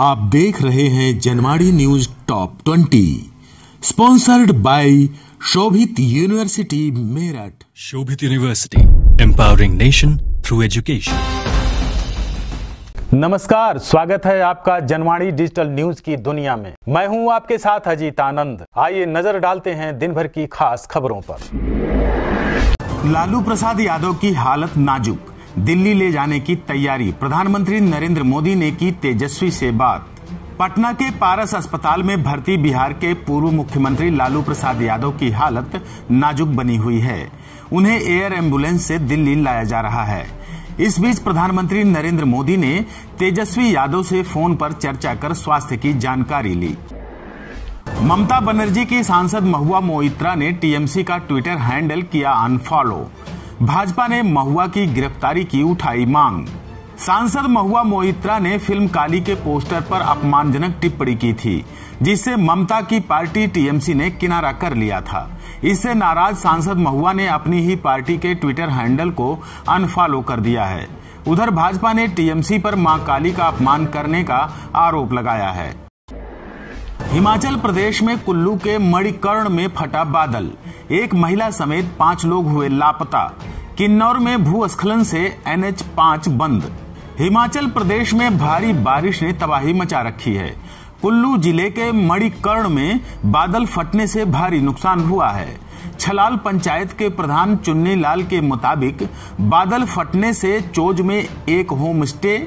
आप देख रहे हैं Janwani news top 20 sponsored by Shobhit university Meerut. Shobhit university empowering nation through education. नमस्कार, स्वागत है आपका जनवाणी डिजिटल न्यूज की दुनिया में। मैं हूं आपके साथ अजीत आनंद। आइए नजर डालते हैं दिन भर की खास खबरों पर। लालू प्रसाद यादव की हालत नाजुक, दिल्ली ले जाने की तैयारी। प्रधानमंत्री नरेंद्र मोदी ने की तेजस्वी से बात। पटना के पारस अस्पताल में भर्ती बिहार के पूर्व मुख्यमंत्री लालू प्रसाद यादव की हालत नाजुक बनी हुई है। उन्हें एयर एम्बुलेंस से दिल्ली लाया जा रहा है। इस बीच प्रधानमंत्री नरेंद्र मोदी ने तेजस्वी यादव से फोन पर चर्चा कर स्वास्थ्य की जानकारी ली। ममता बनर्जी की सांसद महुआ मोइत्रा ने टीएमसी का ट्विटर हैंडल किया अनफॉलो। भाजपा ने महुआ की गिरफ्तारी की उठाई मांग। सांसद महुआ मोइत्रा ने फिल्म काली के पोस्टर पर अपमानजनक टिप्पणी की थी, जिससे ममता की पार्टी टीएमसी ने किनारा कर लिया था। इससे नाराज सांसद महुआ ने अपनी ही पार्टी के ट्विटर हैंडल को अनफॉलो कर दिया है। उधर भाजपा ने टीएमसी पर मां काली का अपमान करने का आरोप लगाया है। हिमाचल प्रदेश में कुल्लू के मणिकर्ण में फटा बादल, एक महिला समेत 5 लोग हुए लापता। किन्नौर में भूस्खलन से NH5 बंद। हिमाचल प्रदेश में भारी बारिश ने तबाही मचा रखी है। कुल्लू जिले के मणिकर्ण में बादल फटने से भारी नुकसान हुआ है। छलाल पंचायत के प्रधान चुन्नीलाल के मुताबिक बादल फटने से चोज में एक होम स्टे,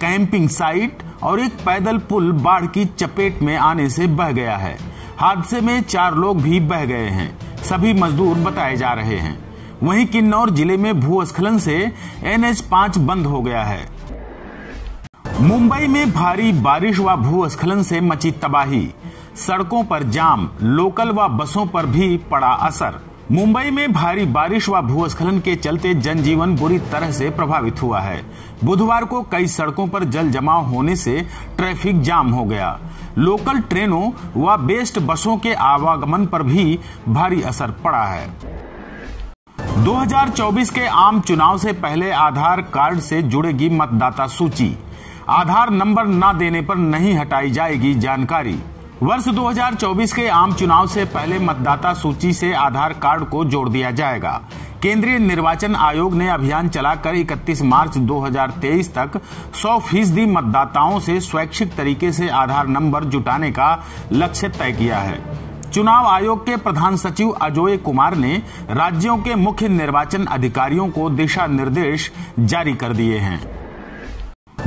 कैंपिंग साइट और एक पैदल पुल बाढ़ की चपेट में आने से बह गया है। हादसे में 4 लोग भी बह गए हैं। सभी मजदूर बताए जा रहे हैं। वहीं किन्नौर जिले में भूस्खलन से NH5 बंद हो गया है। मुंबई में भारी बारिश व भूस्खलन से मची तबाही, सड़कों पर जाम, लोकल व बसों पर भी पड़ा असर। मुंबई में भारी बारिश व भूस्खलन के चलते जनजीवन बुरी तरह से प्रभावित हुआ है। बुधवार को कई सड़कों पर जल जमाव होने से ट्रैफिक जाम हो गया। लोकल ट्रेनों व बेस्ट बसों के आवागमन पर भी भारी असर पड़ा है। 2024 के आम चुनाव से पहले आधार कार्ड से जुड़ेगी मतदाता सूची। आधार नंबर न देने पर नहीं हटाई जाएगी जानकारी। वर्ष 2024 के आम चुनाव से पहले मतदाता सूची से आधार कार्ड को जोड़ दिया जाएगा। केंद्रीय निर्वाचन आयोग ने अभियान चलाकर 31 मार्च 2023 तक 100% मतदाताओं से स्वैच्छिक तरीके से आधार नंबर जुटाने का लक्ष्य तय किया है। चुनाव आयोग के प्रधान सचिव अजोय कुमार ने राज्यों के मुख्य निर्वाचन अधिकारियों को दिशा निर्देश जारी कर दिए हैं।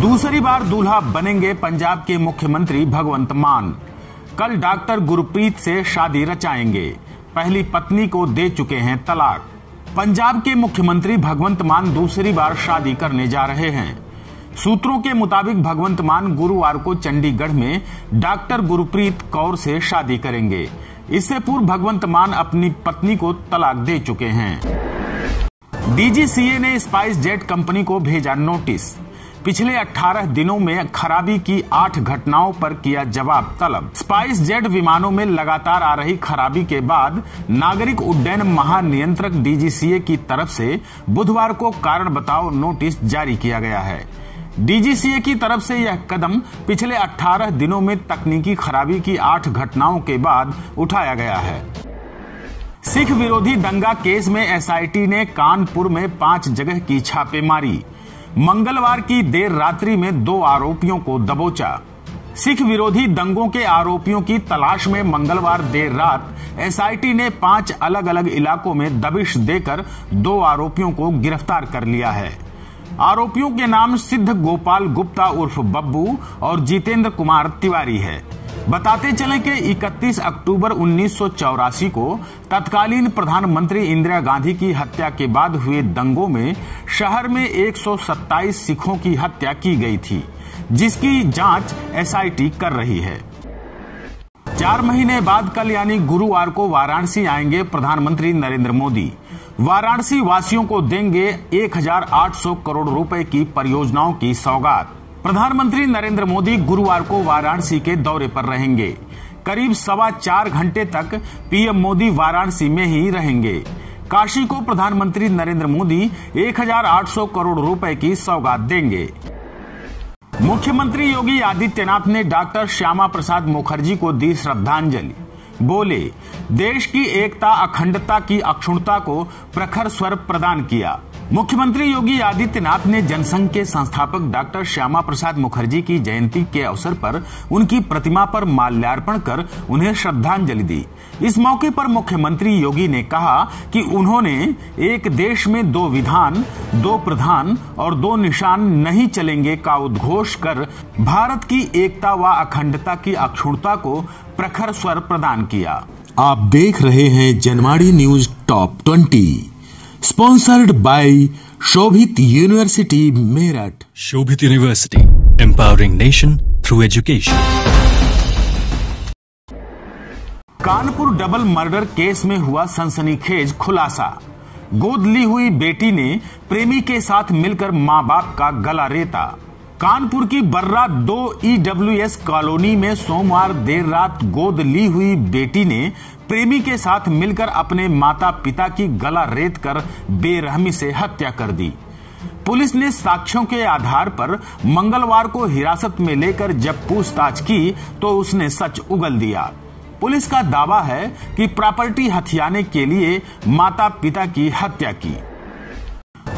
दूसरी बार दूल्हा बनेंगे पंजाब के मुख्यमंत्री भगवंत मान। कल डॉक्टर गुरप्रीत से शादी रचाएंगे। पहली पत्नी को दे चुके हैं तलाक। पंजाब के मुख्यमंत्री भगवंत मान दूसरी बार शादी करने जा रहे हैं। सूत्रों के मुताबिक भगवंत मान गुरुवार को चंडीगढ़ में डॉक्टर गुरप्रीत कौर से शादी करेंगे। इससे पूर्व भगवंत मान अपनी पत्नी को तलाक दे चुके हैं। DGCA ने स्पाइसजेट कंपनी को भेजा नोटिस। पिछले 18 दिनों में खराबी की 8 घटनाओं पर किया जवाब तलब। स्पाइसजेट विमानों में लगातार आ रही खराबी के बाद नागरिक उड्डयन महानियंत्रक DGCA की तरफ से बुधवार को कारण बताओ नोटिस जारी किया गया है। DGCA की तरफ से यह कदम पिछले 18 दिनों में तकनीकी खराबी की 8 घटनाओं के बाद उठाया गया है। सिख विरोधी दंगा केस में SIT ने कानपुर में 5 जगह की छापेमारी। मंगलवार की देर रात्रि में 2 आरोपियों को दबोचा। सिख विरोधी दंगों के आरोपियों की तलाश में मंगलवार देर रात SIT ने 5 अलग अलग इलाकों में दबिश देकर 2 आरोपियों को गिरफ्तार कर लिया है। आरोपियों के नाम सिद्ध गोपाल गुप्ता उर्फ बब्बू और जितेंद्र कुमार तिवारी है। बताते चले कि 31 अक्टूबर 1984 को तत्कालीन प्रधानमंत्री इंदिरा गांधी की हत्या के बाद हुए दंगों में शहर में 127 सिखों की हत्या की गई थी, जिसकी जांच SIT कर रही है। 4 महीने बाद कल यानी गुरुवार को वाराणसी आएंगे प्रधानमंत्री नरेंद्र मोदी। वाराणसी वासियों को देंगे 1800 करोड़ रुपए की परियोजनाओं की सौगात। प्रधानमंत्री नरेंद्र मोदी गुरुवार को वाराणसी के दौरे पर रहेंगे। करीब 4.25 घंटे तक PM मोदी वाराणसी में ही रहेंगे। काशी को प्रधानमंत्री नरेंद्र मोदी 1800 करोड़ रुपए की सौगात देंगे। मुख्यमंत्री योगी आदित्यनाथ ने डॉक्टर श्यामा प्रसाद मुखर्जी को दी श्रद्धांजलि। बोले, देश की एकता अखंडता की अक्षुण्णता को प्रखर स्वर प्रदान किया। मुख्यमंत्री योगी आदित्यनाथ ने जनसंघ के संस्थापक डॉक्टर श्यामा प्रसाद मुखर्जी की जयंती के अवसर पर उनकी प्रतिमा पर माल्यार्पण कर उन्हें श्रद्धांजलि दी। इस मौके पर मुख्यमंत्री योगी ने कहा कि उन्होंने एक देश में दो विधान, दो प्रधान और दो निशान नहीं चलेंगे का उद्घोष कर भारत की एकता व अखंडता की अक्षुण्णता को प्रखर स्वर प्रदान किया। आप देख रहे हैं Janwani news top 20, sponsored by Shobhit university Meerut. Shobhit university, empowering nation through education. Kanpur double murder case में हुआ सनसनीखेज खुलासा। गोद ली हुई बेटी ने प्रेमी के साथ मिलकर माँ बाप का गला रेता। कानपुर की बर्रा 2 EWS कॉलोनी में सोमवार देर रात गोद ली हुई बेटी ने प्रेमी के साथ मिलकर अपने माता पिता की गला रेत कर बेरहमी से हत्या कर दी। पुलिस ने साक्ष्यों के आधार पर मंगलवार को हिरासत में लेकर जब पूछताछ की तो उसने सच उगल दिया। पुलिस का दावा है कि प्रॉपर्टी हथियाने के लिए माता पिता की हत्या की।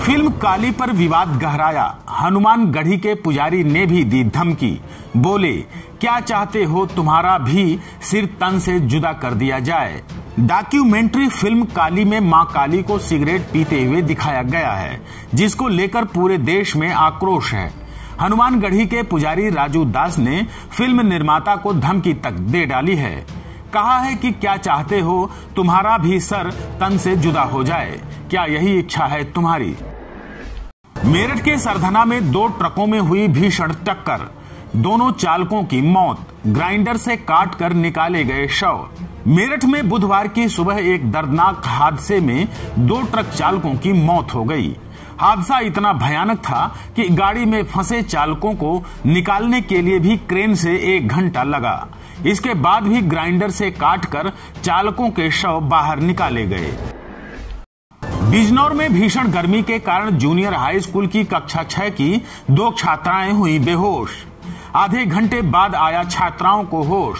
फिल्म काली पर विवाद गहराया, हनुमानगढ़ी के पुजारी ने भी दी धमकी। बोले, क्या चाहते हो तुम्हारा भी सिर तन से जुदा कर दिया जाए। डॉक्यूमेंट्री फिल्म काली में मां काली को सिगरेट पीते हुए दिखाया गया है, जिसको लेकर पूरे देश में आक्रोश है। हनुमानगढ़ी के पुजारी राजू दास ने फिल्म निर्माता को धमकी तक दे डाली है। कहा है कि क्या चाहते हो तुम्हारा भी सर तन से जुदा हो जाए, क्या यही इच्छा है तुम्हारी। मेरठ के सरधना में 2 ट्रकों में हुई भीषण टक्कर, दोनों चालकों की मौत, ग्राइंडर से काट कर निकाले गए शव। मेरठ में बुधवार की सुबह एक दर्दनाक हादसे में 2 ट्रक चालकों की मौत हो गई। हादसा इतना भयानक था कि गाड़ी में फंसे चालकों को निकालने के लिए भी क्रेन से 1 घंटा लगा। इसके बाद भी ग्राइंडर से काट कर चालकों के शव बाहर निकाले गए। बिजनौर में भीषण गर्मी के कारण जूनियर हाई स्कूल की कक्षा 6 की 2 छात्राएं हुई बेहोश, आधे घंटे बाद आया छात्राओं को होश।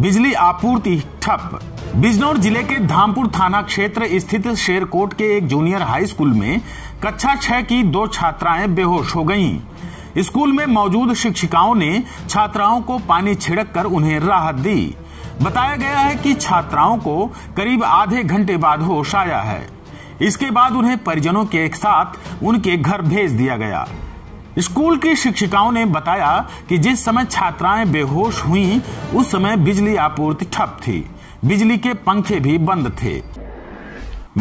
बिजली आपूर्ति ठप। बिजनौर जिले के धामपुर थाना क्षेत्र स्थित शेरकोट के एक जूनियर हाई स्कूल में कक्षा 6 की 2 छात्राएं बेहोश हो गईं। स्कूल में मौजूद शिक्षिकाओं ने छात्राओं को पानी छिड़क कर उन्हें राहत दी। बताया गया है कि छात्राओं को करीब आधे घंटे बाद होश आया है। इसके बाद उन्हें परिजनों के साथ उनके घर भेज दिया गया। स्कूल की शिक्षिकाओं ने बताया कि जिस समय छात्राएं बेहोश हुईं उस समय बिजली आपूर्ति ठप थी, बिजली के पंखे भी बंद थे।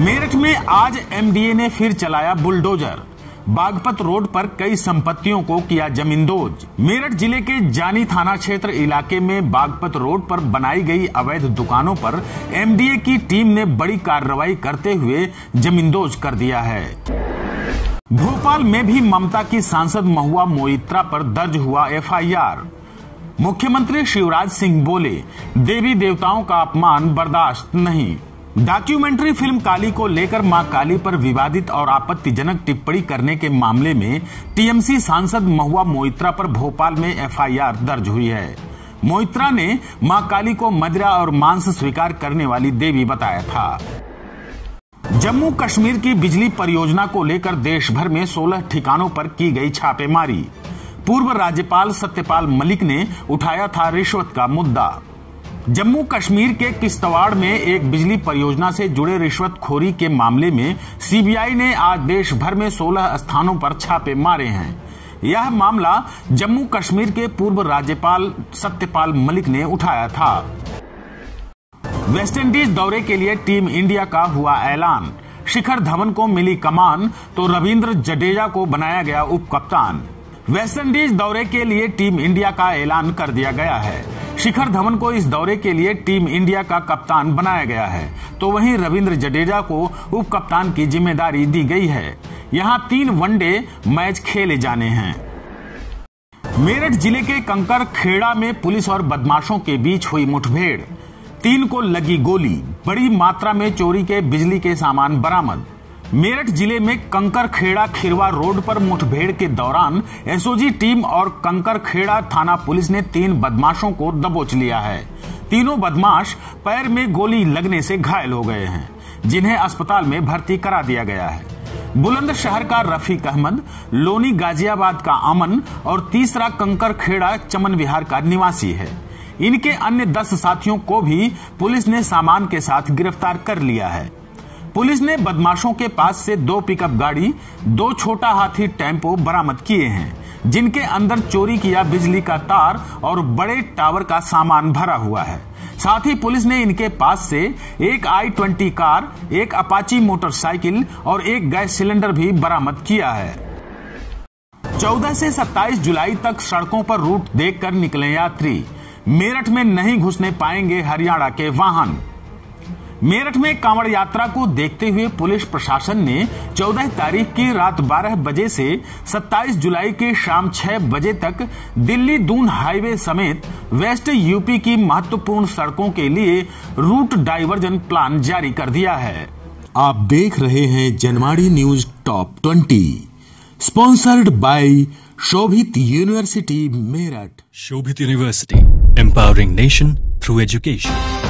मेरठ में आज MDA ने फिर चलाया बुलडोजर, बागपत रोड पर कई संपत्तियों को किया जमींदोज। मेरठ जिले के जानी थाना क्षेत्र इलाके में बागपत रोड पर बनाई गई अवैध दुकानों पर MDA की टीम ने बड़ी कार्रवाई करते हुए जमींदोज कर दिया है। भोपाल में भी ममता की सांसद महुआ मोइत्रा पर दर्ज हुआ FIR। मुख्यमंत्री शिवराज सिंह बोले, देवी देवताओं का अपमान बर्दाश्त नहीं। डॉक्यूमेंट्री फिल्म काली को लेकर मां काली पर विवादित और आपत्तिजनक टिप्पणी करने के मामले में TMC सांसद महुआ मोइत्रा पर भोपाल में FIR दर्ज हुई है। मोइत्रा ने मां काली को मदिरा और मांस स्वीकार करने वाली देवी बताया था। जम्मू कश्मीर की बिजली परियोजना को लेकर देश भर में 16 ठिकानों पर की गई छापेमारी। पूर्व राज्यपाल सत्यपाल मलिक ने उठाया था रिश्वत का मुद्दा। जम्मू कश्मीर के किश्तवाड़ में एक बिजली परियोजना से जुड़े रिश्वतखोरी के मामले में CBI ने आज देश भर में 16 स्थानों पर छापे मारे हैं। यह मामला जम्मू कश्मीर के पूर्व राज्यपाल सत्यपाल मलिक ने उठाया था। वेस्टइंडीज दौरे के लिए टीम इंडिया का हुआ ऐलान। शिखर धवन को मिली कमान तो रविंद्र जडेजा को बनाया गया उपकप्तान। वेस्टइंडीज दौरे के लिए टीम इंडिया का ऐलान कर दिया गया है। शिखर धवन को इस दौरे के लिए टीम इंडिया का कप्तान बनाया गया है, तो वहीं रविंद्र जडेजा को उप कप्तान की जिम्मेदारी दी गई है। यहां 3 वनडे मैच खेले जाने हैं। मेरठ जिले के कंकरखेड़ा में पुलिस और बदमाशों के बीच हुई मुठभेड़, 3 को लगी गोली। बड़ी मात्रा में चोरी के बिजली के सामान बरामद। मेरठ जिले में कंकरखेड़ा खिरवा रोड पर मुठभेड़ के दौरान एसओजी टीम और कंकरखेड़ा थाना पुलिस ने 3 बदमाशों को दबोच लिया है। तीनों बदमाश पैर में गोली लगने से घायल हो गए हैं, जिन्हें अस्पताल में भर्ती करा दिया गया है। बुलंदशहर का रफीक अहमद, लोनी गाजियाबाद का अमन और तीसरा कंकरखेड़ा चमन विहार का निवासी है। इनके अन्य 10 साथियों को भी पुलिस ने सामान के साथ गिरफ्तार कर लिया है। पुलिस ने बदमाशों के पास से 2 पिकअप गाड़ी, 2 छोटा हाथी टेम्पो बरामद किए हैं, जिनके अंदर चोरी किया बिजली का तार और बड़े टावर का सामान भरा हुआ है। साथ ही पुलिस ने इनके पास से एक i20 कार, एक अपाची मोटरसाइकिल और एक गैस सिलेंडर भी बरामद किया है। 14 से 27 जुलाई तक सड़कों पर रूट देखकर निकले यात्री, मेरठ में नहीं घुसने पाएंगे हरियाणा के वाहन। मेरठ में कांवड़ यात्रा को देखते हुए पुलिस प्रशासन ने 14 तारीख की रात 12 बजे से 27 जुलाई के शाम 6 बजे तक दिल्ली दून हाईवे समेत वेस्ट यूपी की महत्वपूर्ण सड़कों के लिए रूट डाइवर्जन प्लान जारी कर दिया है। आप देख रहे हैं Janwani news top 20, sponsored by Shobhit university Meerut. Shobhit university, empowering nation through education.